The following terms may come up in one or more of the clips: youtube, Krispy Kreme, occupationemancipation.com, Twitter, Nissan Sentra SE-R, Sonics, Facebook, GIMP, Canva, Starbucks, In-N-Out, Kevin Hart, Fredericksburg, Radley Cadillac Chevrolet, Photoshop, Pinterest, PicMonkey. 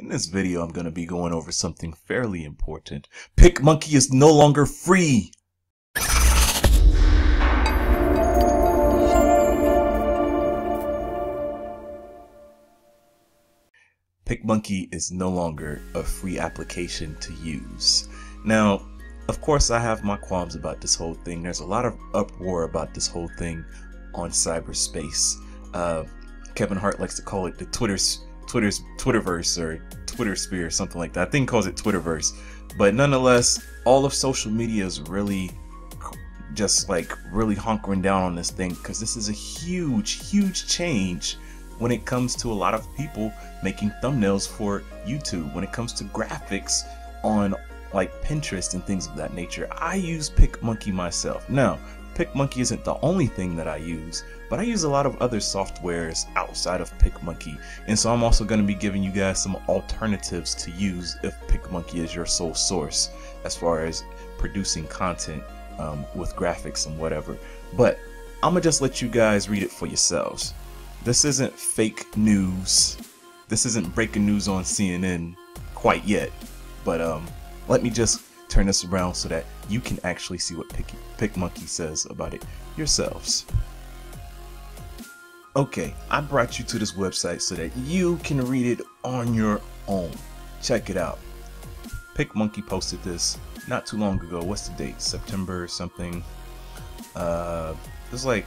In this video, I'm going to be going over something fairly important. PicMonkey is no longer free. PicMonkey is no longer a free application to use. Now, of course, I have my qualms about this whole thing. There's a lot of uproar about this whole thing on cyberspace. Kevin Hart likes to call it the Twitterverse or Twitter sphere or something like that. I think he calls it Twitterverse. But nonetheless, all of social media is really just like really honkering down on this thing, because this is a huge change when it comes to a lot of people making thumbnails for YouTube, when it comes to graphics on like Pinterest and things of that nature. I use PicMonkey myself. Now, PicMonkey isn't the only thing that I use, but I use a lot of other softwares outside of PicMonkey, and so I'm also going to be giving you guys some alternatives to use if PicMonkey is your sole source as far as producing content with graphics and whatever. But I'm gonna just let you guys read it for yourselves. This isn't fake news. This isn't breaking news on CNN quite yet, but let me just turn this around so that you can actually see what PicMonkey says about it yourselves. Okay, I brought you to this website so that you can read it on your own. Check it out. PicMonkey posted this not too long ago. What's the date? September something. It's like,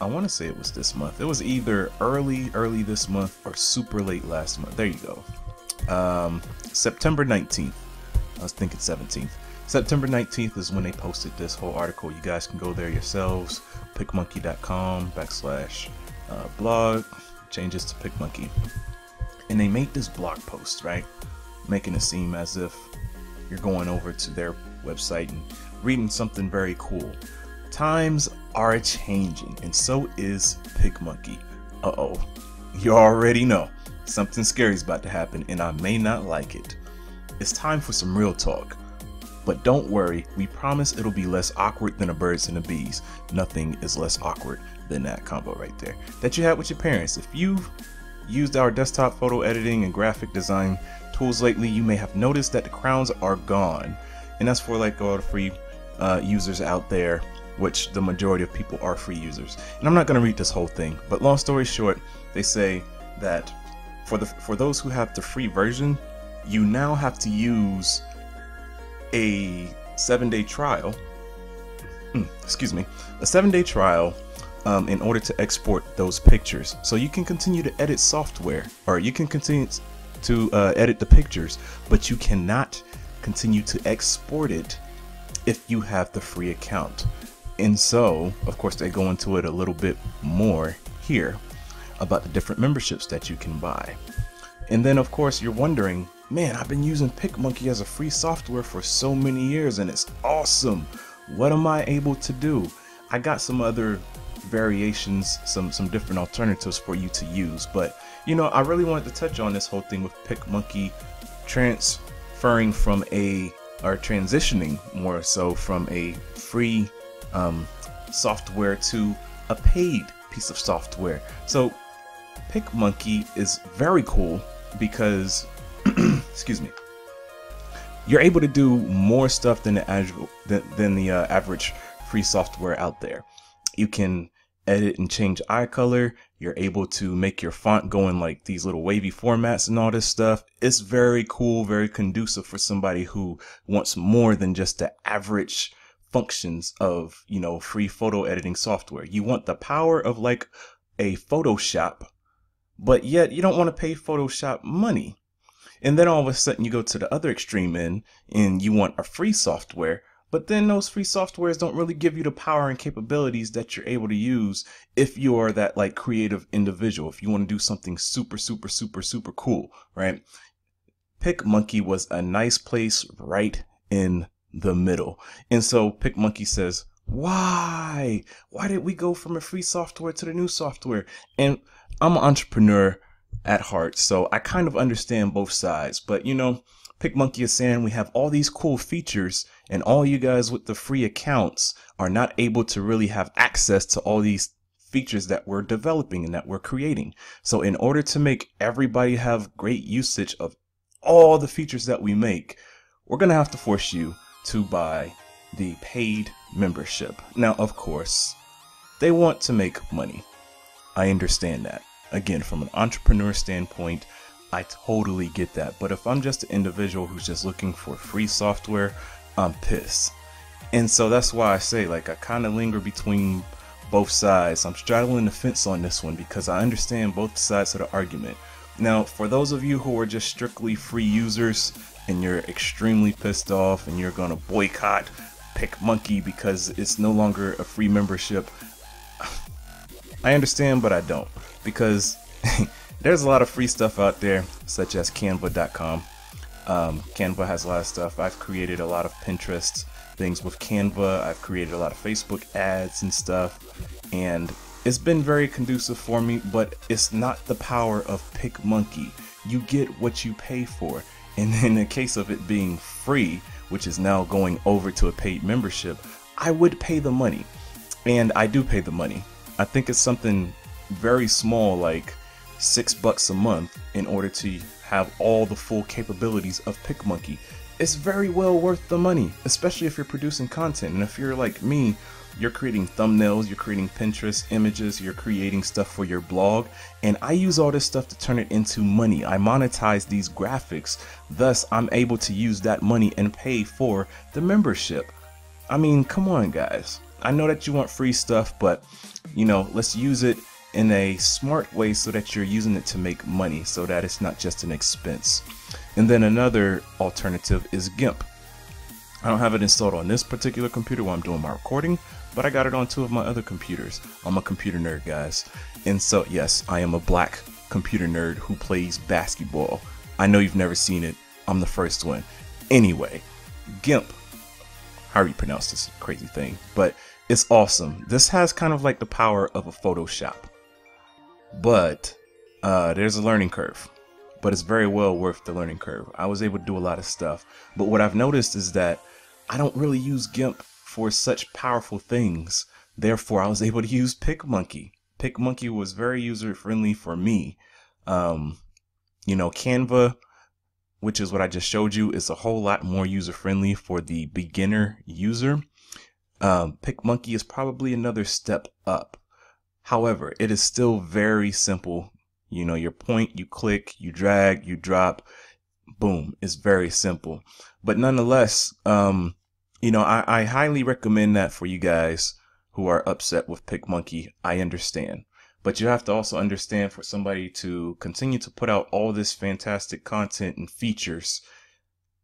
I want to say it was this month. It was either early this month or super late last month. There you go. September 19th. I was thinking 17th. September 19th is when they posted this whole article. You guys can go there yourselves. PicMonkey.com/blog changes to PicMonkey. And they made this blog post, right? Making it seem as if you're going over to their website and reading something very cool. Times are changing, and so is PicMonkey. Uh-oh. You already know. Something scary is about to happen, and I may not like it. It's time for some real talk. But don't worry, we promise it'll be less awkward than a birds and a bees. Nothing is less awkward than that combo right there that you had with your parents. If you've used our desktop photo editing and graphic design tools lately, you may have noticed that the crowns are gone. And that's for like all the free users out there, which the majority of people are free users. And I'm not going to read this whole thing, but long story short, they say that for those who have the free version, you now have to use a seven-day trial in order to export those pictures. So you can continue to edit software, or you can continue to edit the pictures, but you cannot continue to export it if you have the free account. And so, of course, they go into it a little bit more here about the different memberships that you can buy. And then, of course, you're wondering, man, I've been using PicMonkey as a free software for so many years, and it's awesome. What am I able to do? I got some other variations, some different alternatives for you to use. But, you know, I really wanted to touch on this whole thing with PicMonkey transferring from a, or transitioning more so from a free software to a paid piece of software. So PicMonkey is very cool because excuse me, you're able to do more stuff than the average free software out there. You can edit and change eye color. You're able to make your font go in like these little wavy formats and all this stuff. It's very cool, very conducive for somebody who wants more than just the average functions of, you know, free photo editing software. You want the power of like a Photoshop, but yet you don't want to pay Photoshop money. And then all of a sudden you go to the other extreme end and you want a free software, but then those free softwares don't really give you the power and capabilities that you're able to use if you are that like creative individual, if you want to do something super cool, right? PicMonkey was a nice place right in the middle. And so PicMonkey says, why did we go from a free software to the new software? And I'm an entrepreneur at heart, so I kind of understand both sides. But you know, PicMonkey is saying we have all these cool features, and all you guys with the free accounts are not able to really have access to all these features that we're developing and that we're creating. So in order to make everybody have great usage of all the features that we make, we're going to have to force you to buy the paid membership. Now, of course, they want to make money. I understand that. Again, from an entrepreneur standpoint, I totally get that. But if I'm just an individual who's just looking for free software, I'm pissed. And so that's why I say, like, I kind of linger between both sides. I'm straddling the fence on this one because I understand both sides of the argument. Now, for those of you who are just strictly free users and you're extremely pissed off and you're going to boycott PicMonkey because it's no longer a free membership, I understand, but I don't, because there's a lot of free stuff out there, such as Canva.com. Canva has a lot of stuff. I've created a lot of Pinterest things with Canva. I've created a lot of Facebook ads and stuff, and it's been very conducive for me, but it's not the power of PicMonkey. You get what you pay for. And in the case of it being free, which is now going over to a paid membership, I would pay the money. And I do pay the money. I think it's something very small, like $6 a month, in order to have all the full capabilities of PicMonkey. It's very well worth the money, especially if you're producing content. And if you're like me, you're creating thumbnails, you're creating Pinterest images, you're creating stuff for your blog, and I use all this stuff to turn it into money. I monetize these graphics, thus I'm able to use that money and pay for the membership. I mean, come on, guys. I know that you want free stuff, but, you know, let's use it in a smart way so that you're using it to make money, so that it's not just an expense. And then another alternative is GIMP. I don't have it installed on this particular computer while I'm doing my recording, but I got it on two of my other computers. I'm a computer nerd, guys. And so, yes, I am a black computer nerd who plays basketball. I know you've never seen it. I'm the first one. Anyway, GIMP. However you pronounce this crazy thing, but it's awesome. This has kind of like the power of a Photoshop, but there's a learning curve, but it's very well worth the learning curve. I was able to do a lot of stuff, but what I've noticed is that I don't really use GIMP for such powerful things. Therefore, I was able to use PicMonkey. PicMonkey was very user friendly for me. You know, Canva, which is what I just showed you, is a whole lot more user friendly for the beginner user. PicMonkey is probably another step up. However, it is still very simple. You know, your point, you click, you drag, you drop, boom. It's very simple. But nonetheless, you know, I highly recommend that for you guys who are upset with PicMonkey. I understand. But you have to also understand, for somebody to continue to put out all this fantastic content and features,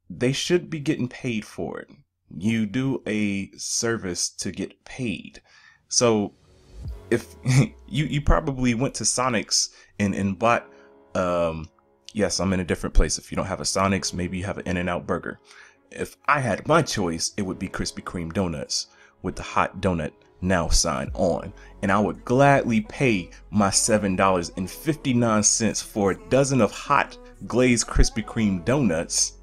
they should be getting paid for it. You do a service to get paid. So if you probably went to Sonics and bought, yes, I'm in a different place. If you don't have a Sonics, maybe you have an In-N-Out burger. If I had my choice, it would be Krispy Kreme donuts with the hot donut now sign on, and I would gladly pay my $7.59 for a dozen of hot glazed Krispy Kreme donuts.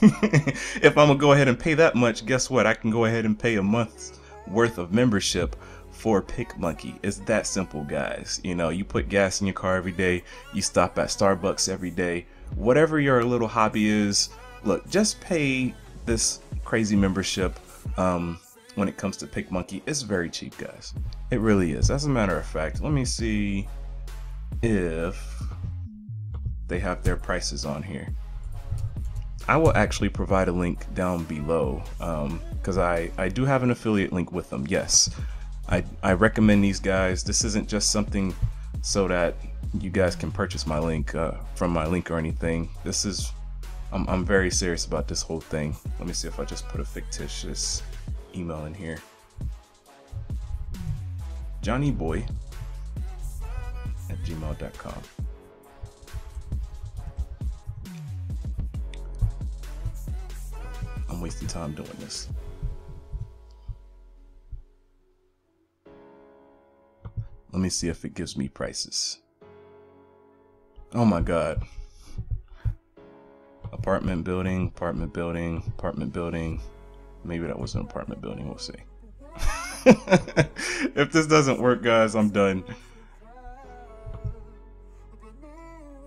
If I'm gonna go ahead and pay that much, guess what? I can go ahead and pay a month's worth of membership for PicMonkey. It's that simple, guys. You know, you put gas in your car every day, you stop at Starbucks every day, whatever your little hobby is. Look, just pay this crazy membership. When it comes to PicMonkey, it's very cheap, guys. It really is. As a matter of fact, let me see if they have their prices on here. I will actually provide a link down below, because I do have an affiliate link with them. Yes, I recommend these guys. This isn't just something so that you guys can purchase my link from my link or anything. This is, I'm very serious about this whole thing. Let me see if I just put a fictitious email in here. johnnyboy@gmail.com. I'm wasting time doing this. Let me see if it gives me prices. Oh my God. Apartment building, apartment building, apartment building. Maybe that was an apartment building, we'll see. If this doesn't work, guys, I'm done.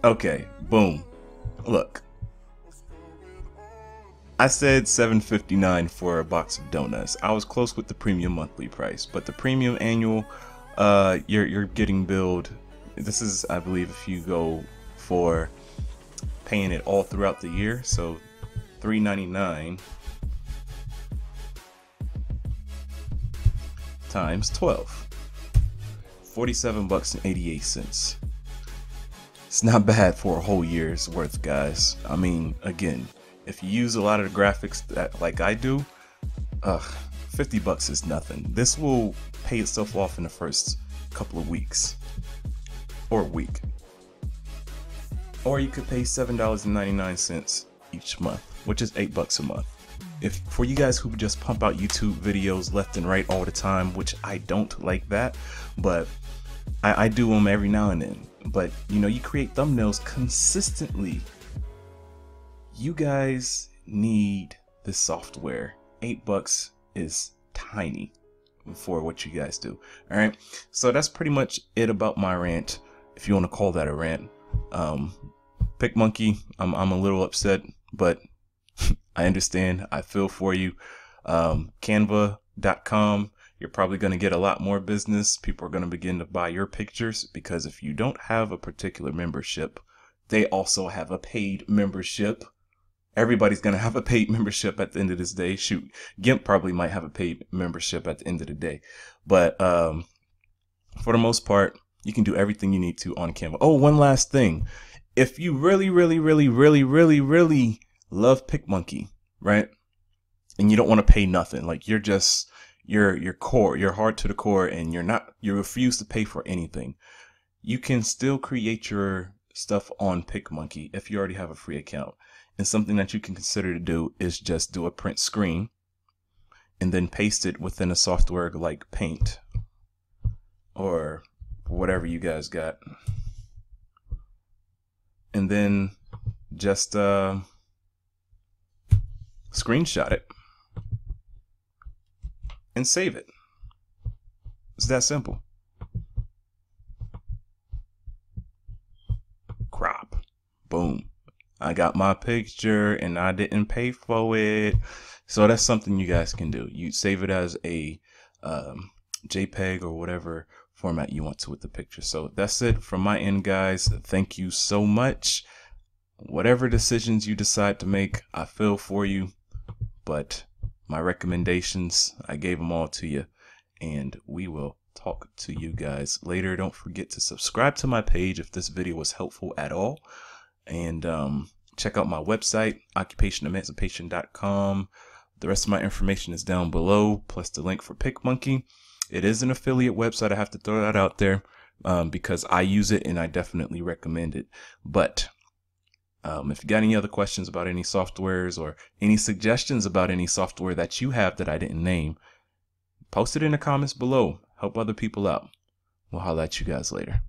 Okay, boom. Look. I said $7.59 for a box of donuts. I was close with the premium monthly price, but the premium annual, you're getting billed. This is, I believe, if you go for paying it all throughout the year, so $3.99 times 12, $47.88. It's not bad for a whole year's worth, guys. I mean, again, if you use a lot of the graphics that like I do, $50 is nothing. This will pay itself off in the first couple of weeks or week. Or you could pay $7.99 each month, which is $8 a month. If for you guys who just pump out YouTube videos left and right all the time, which I don't like that, but I do them every now and then. But you know, you create thumbnails consistently. You guys need this software. $8 is tiny for what you guys do. All right, so that's pretty much it about my rant, if you want to call that a rant. PicMonkey, I'm a little upset, but I understand. I feel for you. Canva.com, you're probably going to get a lot more business. People are going to begin to buy your pictures, because if you don't have a particular membership, they also have a paid membership. Everybody's going to have a paid membership at the end of this day. Shoot, GIMP probably might have a paid membership at the end of the day. But for the most part, you can do everything you need to on Canva. Oh, one last thing. If you really love PicMonkey, right? And you don't want to pay nothing, like you're just, your core, you're hard to the core, and you're not, you refuse to pay for anything. You can still create your stuff on PicMonkey if you already have a free account. And something that you can consider to do is just do a print screen and then paste it within a software like Paint or whatever you guys got. And then just screenshot it and save it. It's that simple. Crop. Boom. I got my picture and I didn't pay for it. So that's something you guys can do. You save it as a JPEG or whatever format you want to with the picture. So that's it from my end, guys. Thank you so much. Whatever decisions you decide to make, I feel for you, but my recommendations, I gave them all to you, and we will talk to you guys later. Don't forget to subscribe to my page if this video was helpful at all. And check out my website, occupationemancipation.com. The rest of my information is down below, plus the link for PicMonkey. It is an affiliate website. I have to throw that out there because I use it and I definitely recommend it. But if you got any other questions about any softwares or any suggestions about any software that you have that I didn't name, post it in the comments below. Help other people out. We'll holler at you guys later.